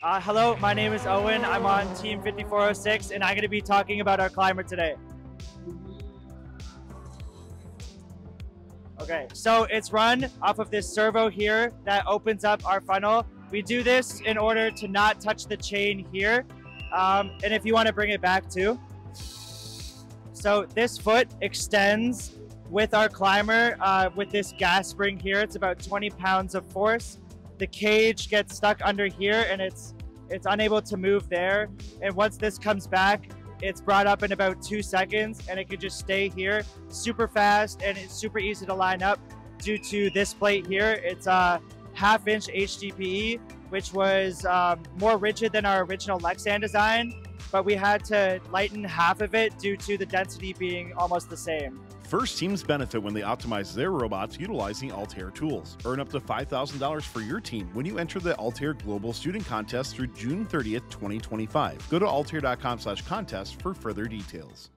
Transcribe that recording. Hello, my name is Owen. I'm on Team 5406, and I'm going to be talking about our climber today. Okay, so it's run off of this servo here that opens up our funnel. We do this in order to not touch the chain here, and if you want to bring it back too. So this foot extends with our climber with this gas spring here. It's about 20 pounds of force. The cage gets stuck under here and it's unable to move there. And once this comes back, it's brought up in about 2 seconds and it could just stay here super fast, and it's super easy to line up due to this plate here. It's a 1/2 inch HDPE, which was more rigid than our original Lexan design, but we had to lighten half of it due to the density being almost the same. First teams benefit when they optimize their robots utilizing Altair tools. Earn up to $5,000 for your team when you enter the Altair Global Student Contest through June 30th, 2025. Go to altair.com/contest for further details.